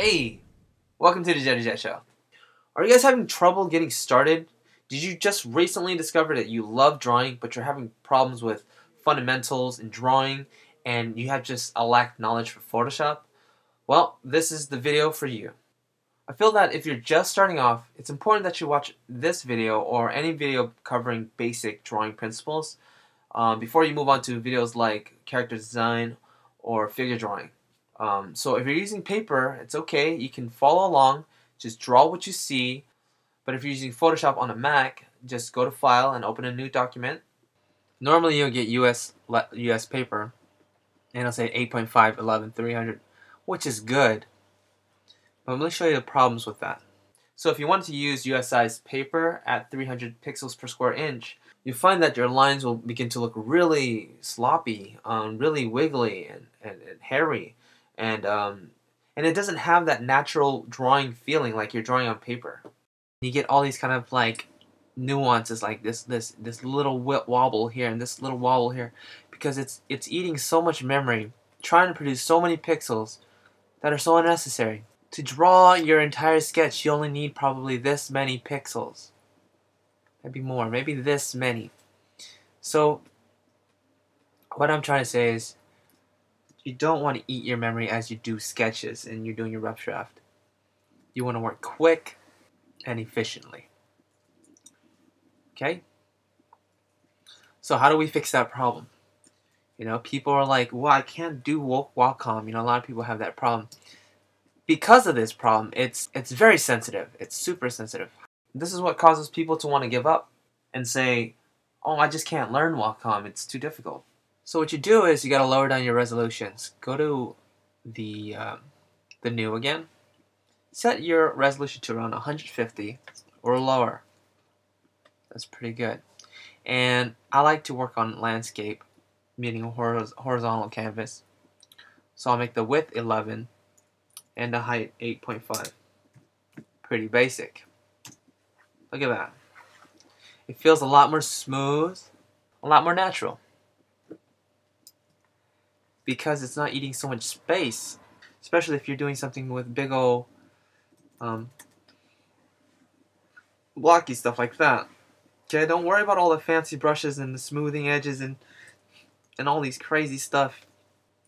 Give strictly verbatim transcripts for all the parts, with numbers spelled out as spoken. Hey, welcome to the Jetty Jet Show. Are you guys having trouble getting started? Did you just recently discover that you love drawing, but you're having problems with fundamentals in drawing, and you have just a lack of knowledge for Photoshop? Well, this is the video for you. I feel that if you're just starting off, it's important that you watch this video or any video covering basic drawing principles um, before you move on to videos like character design or figure drawing. Um, so if you're using paper, it's okay, you can follow along, just draw what you see. But if you're using Photoshop on a Mac, just go to File and open a new document. Normally you'll get U S U S paper, and it'll say eight point five, eleven, three hundred, which is good. But let me show you the problems with that. So if you want to use U S size paper at three hundred pixels per square inch, you find that your lines will begin to look really sloppy, um, really wiggly and, and, and hairy. And, um, and it doesn't have that natural drawing feeling like you're drawing on paper. You get all these kind of like nuances like this this this little wobble here and this little wobble here, because it's it's eating so much memory, trying to produce so many pixels that are so unnecessary. To draw your entire sketch, you only need probably this many pixels. Maybe more, maybe this many. So what I'm trying to say is, you don't want to eat your memory as you do sketches and you're doing your rough draft. You want to work quick and efficiently. Okay? So how do we fix that problem? You know, people are like, well, I can't do Wacom. You know, a lot of people have that problem. Because of this problem, it's it's very sensitive. It's super sensitive. This is what causes people to want to give up and say, oh, I just can't learn Wacom. It's too difficult. So what you do is you gotta lower down your resolutions. Go to the um, the new again. Set your resolution to around one hundred fifty or lower. That's pretty good. And I like to work on landscape, meaning a horizontal canvas. So I'll make the width eleven and the height eight point five. Pretty basic. Look at that. It feels a lot more smooth, a lot more natural, because it's not eating so much space, especially if you're doing something with big old um, blocky stuff like that. Okay, don't worry about all the fancy brushes and the smoothing edges and and all these crazy stuff.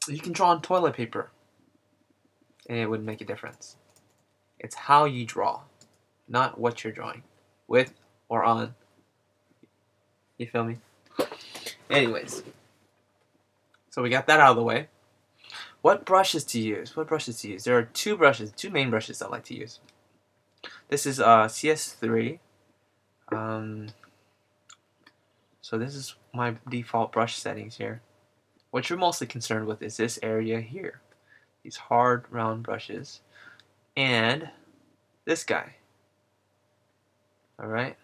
You can draw on toilet paper and it wouldn't make a difference. It's how you draw, not what you're drawing, with or on. You feel me? Anyways. So we got that out of the way. What brushes to use? What brushes to use? There are two brushes, two main brushes I like to use. This is uh, C S three. Um, so this is my default brush settings here. What you're mostly concerned with is this area here. These hard, round brushes. And this guy. Alright.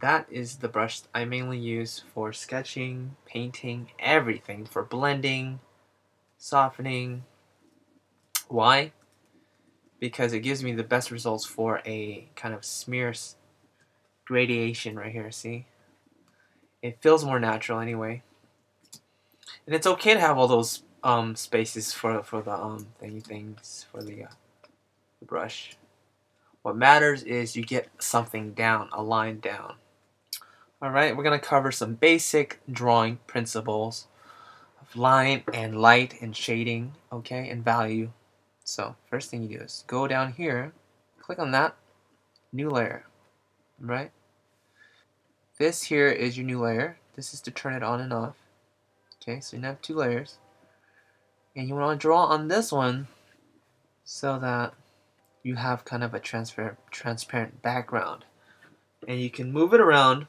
That is the brush I mainly use for sketching, painting, everything, for blending, softening. Why? Because it gives me the best results for a kind of smear gradation right here, see? It feels more natural anyway. And it's okay to have all those um, spaces for, for the um, thingy things, for the, uh, the brush. What matters is you get something down, a line down. Alright, we're going to cover some basic drawing principles of line and light and shading, okay, and value. So, first thing you do is go down here, click on that, new layer, right? This here is your new layer. This is to turn it on and off. Okay, so you have two layers. And you want to draw on this one so that you have kind of a transparent, transparent background, and you can move it around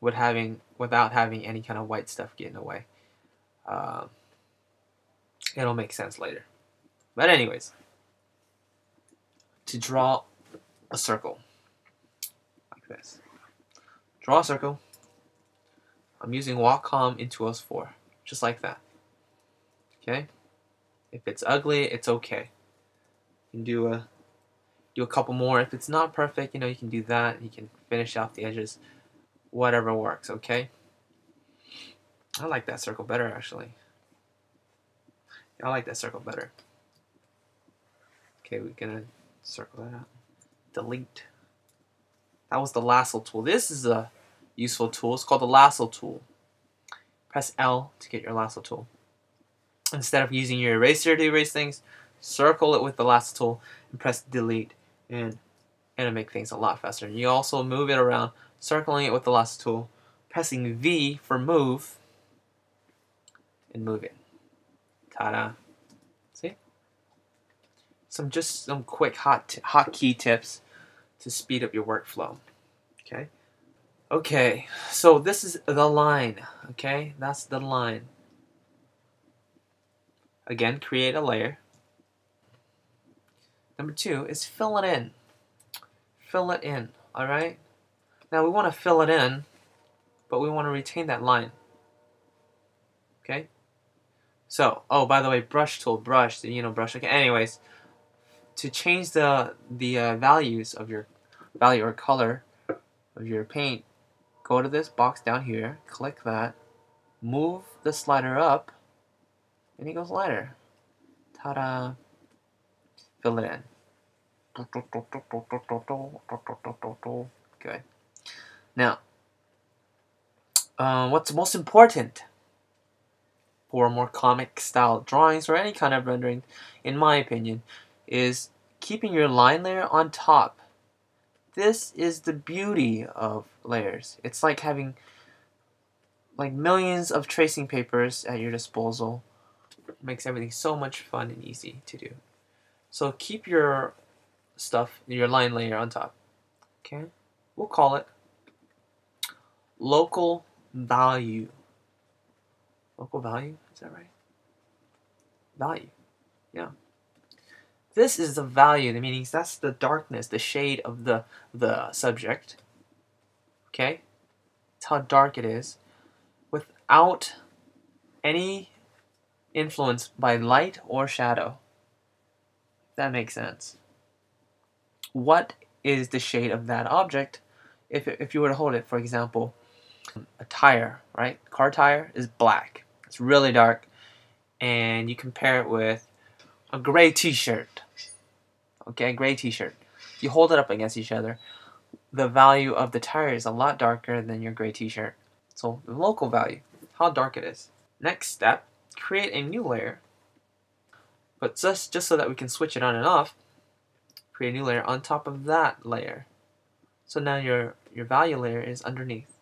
with having, without having any kind of white stuff get in the way. Uh, it'll make sense later. But anyways, to draw a circle like this, draw a circle. I'm using Wacom Intuos four, just like that. Okay. If it's ugly, it's okay. You can do a do a couple more. If it's not perfect, you know, you can do that. You can finish off the edges, whatever works. Okay. I like that circle better actually. I like that circle better. Okay, we're gonna circle that out. Delete. That was the lasso tool. This is a useful tool. It's called the lasso tool. Press L to get your lasso tool. Instead of using your eraser to erase things, circle it with the lasso tool and press delete, and it'll make things a lot faster. You also move it around, circling it with the lasso tool, pressing V for move, and move it. Ta-da. See? Some just some quick hot hot key tips to speed up your workflow. Okay. Okay, so this is the line, okay? That's the line. Again, create a layer. Number two is fill it in. Fill it in, all right? Now we want to fill it in, but we want to retain that line, okay? So, oh, by the way, brush tool, brush, you know, brush, okay, anyways, to change the, the uh, values of your value or color of your paint, go to this box down here, click that, move the slider up, and it goes lighter. Ta-da! Fill it in. Okay. Now, uh, what's most important for more comic-style drawings or any kind of rendering, in my opinion, is keeping your line layer on top. This is the beauty of layers. It's like having like millions of tracing papers at your disposal. It makes everything so much fun and easy to do. So keep your stuff, your line layer on top. Okay, we'll call it local value. Local value, is that right? Value, yeah. This is the value, the meaning that's the darkness, the shade of the, the subject. Okay? That's how dark it is. Without any influence by light or shadow. That makes sense. What is the shade of that object if, if you were to hold it? For example, a tire, right? Car tire is black. It's really dark. And you compare it with a gray t-shirt. Okay, gray t-shirt. You hold it up against each other. The value of the tire is a lot darker than your gray t-shirt. So the local value, how dark it is. Next step, create a new layer. But just, just so that we can switch it on and off, create a new layer on top of that layer. So now your, your value layer is underneath.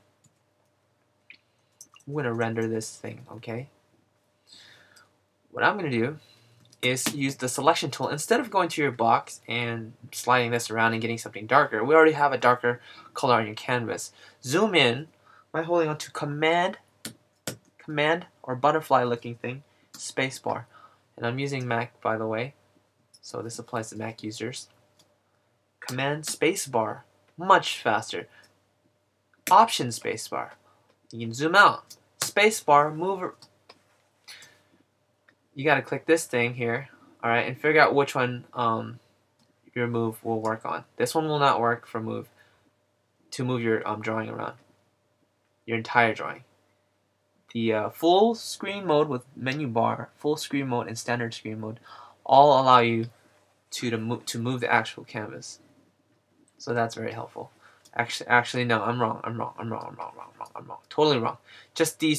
I'm gonna render this thing, okay? What I'm gonna do is use the selection tool. Instead of going to your box and sliding this around and getting something darker, we already have a darker color on your canvas. Zoom in by holding on to command, command or butterfly looking thing, spacebar. And I'm using Mac, by the way, so this applies to Mac users. Command spacebar, much faster. Option spacebar, you can zoom out. Spacebar, move. You gotta click this thing here, alright, and figure out which one um, your move will work on. This one will not work for move, to move your um, drawing around, your entire drawing. The uh, full screen mode with menu bar, full screen mode, and standard screen mode all allow you to, to, move, to move the actual canvas. So that's very helpful. Actually, actually, no, I'm wrong, I'm wrong, I'm wrong, I'm wrong, I'm wrong, I'm wrong, totally wrong. Just these